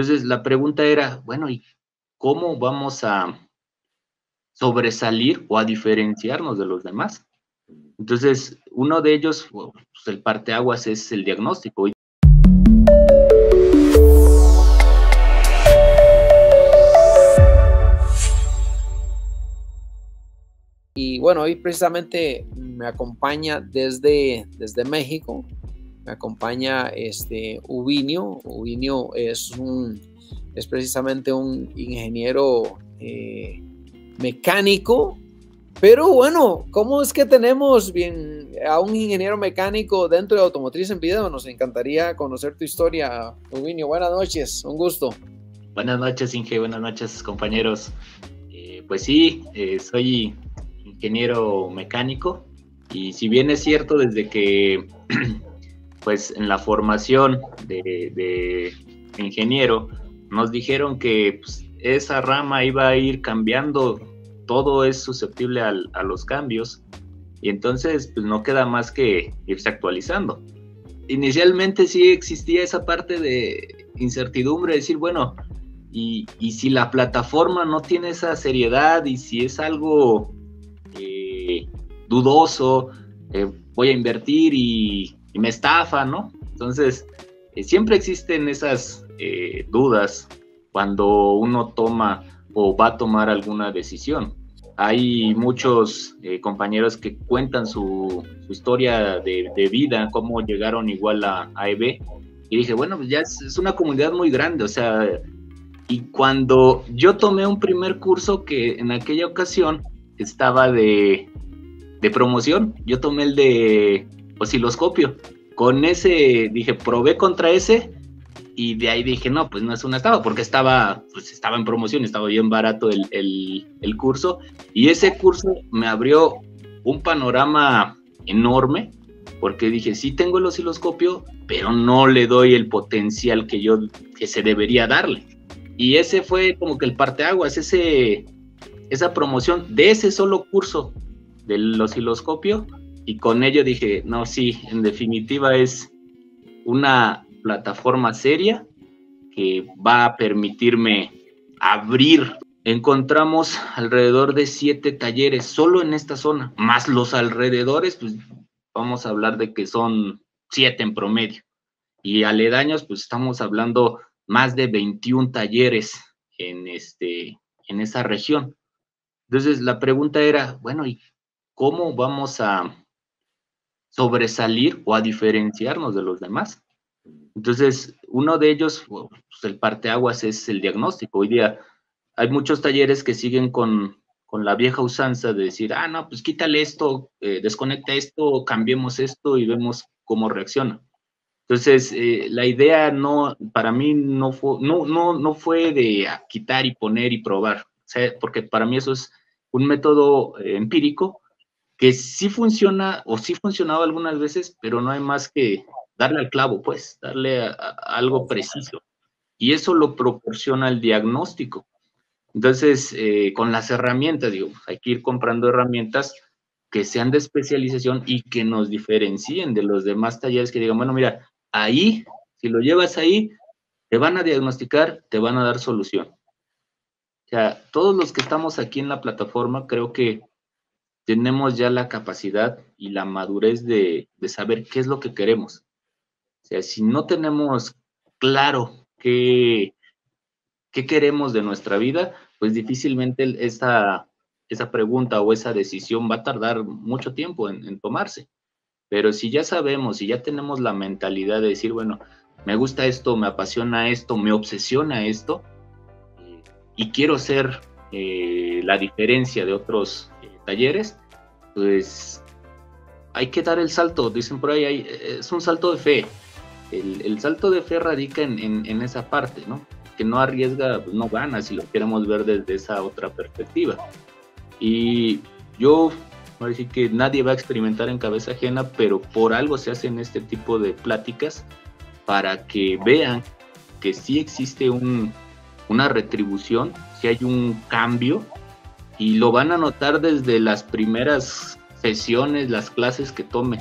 Entonces, la pregunta era, bueno, ¿y cómo vamos a sobresalir o a diferenciarnos de los demás? Entonces, uno de ellos, pues, el parteaguas es el diagnóstico. Y bueno, hoy precisamente me acompaña desde México, me acompaña Ubinio. Ubinio es precisamente un ingeniero mecánico, pero bueno, ¿cómo es que tenemos a un ingeniero mecánico dentro de Automotriz en Video? Nos encantaría conocer tu historia, Ubinio. Buenas noches, un gusto. Buenas noches, Inge, buenas noches, compañeros. Pues sí, soy ingeniero mecánico y si bien es cierto desde que pues en la formación de ingeniero nos dijeron que pues, esa rama iba a ir cambiando, todo es susceptible a los cambios y entonces pues no queda más que irse actualizando. Inicialmente sí existía esa parte de incertidumbre, decir bueno, y si la plataforma no tiene esa seriedad y si es algo dudoso, voy a invertir y me estafa, ¿no? Entonces, siempre existen esas dudas cuando uno toma o va a tomar alguna decisión. Hay muchos compañeros que cuentan su historia de vida, cómo llegaron igual a AEB, y dije, bueno, pues ya es una comunidad muy grande, o sea, y cuando yo tomé un primer curso que en aquella ocasión estaba de promoción, yo tomé el de osciloscopio, con ese dije, probé contra ese y de ahí dije, no, pues no es una estafa, porque estaba en promoción, estaba bien barato el curso, y ese curso me abrió un panorama enorme, porque dije, sí tengo el osciloscopio, pero no le doy el potencial que se debería darle, y ese fue como que el parteaguas, esa promoción de ese solo curso del osciloscopio, y con ello dije, no, sí, en definitiva es una plataforma seria que va a permitirme abrir. Encontramos alrededor de 7 talleres solo en esta zona, más los alrededores, pues vamos a hablar de que son 7 en promedio, y aledaños, pues estamos hablando más de 21 talleres en esa región. Entonces la pregunta era, bueno, ¿y cómo vamos a sobresalir o a diferenciarnos de los demás? Entonces, uno de ellos, pues el parteaguas es el diagnóstico. Hoy día hay muchos talleres que siguen con la vieja usanza de decir, ah, no, pues quítale esto, desconecta esto, cambiemos esto y vemos cómo reacciona. Entonces, la idea no, para mí no fue de quitar y poner y probar, porque para mí eso es un método empírico, que sí funciona o sí funcionaba algunas veces, pero no hay más que darle al clavo, pues, darle a algo preciso. Y eso lo proporciona el diagnóstico. Entonces, con las herramientas, digo, hay que ir comprando herramientas que sean de especialización y que nos diferencien de los demás talleres que digan, bueno, mira, ahí, si lo llevas ahí, te van a diagnosticar, te van a dar solución. O sea, todos los que estamos aquí en la plataforma, creo que tenemos ya la capacidad y la madurez de saber qué es lo que queremos. O sea, si no tenemos claro qué queremos de nuestra vida, pues difícilmente esa pregunta o esa decisión va a tardar mucho tiempo en tomarse. Pero si ya sabemos, si ya tenemos la mentalidad de decir, bueno, me gusta esto, me apasiona esto, me obsesiona esto, y quiero ser la diferencia de otros talleres, pues hay que dar el salto, dicen por ahí, es un salto de fe. El salto de fe radica en esa parte, ¿no? Que no arriesga, pues no gana, si lo queremos ver desde esa otra perspectiva. Y yo, voy a decir que nadie va a experimentar en cabeza ajena, pero por algo se hacen este tipo de pláticas para que vean que sí existe una retribución, que hay un cambio. Y lo van a notar desde las primeras sesiones, las clases que tomen.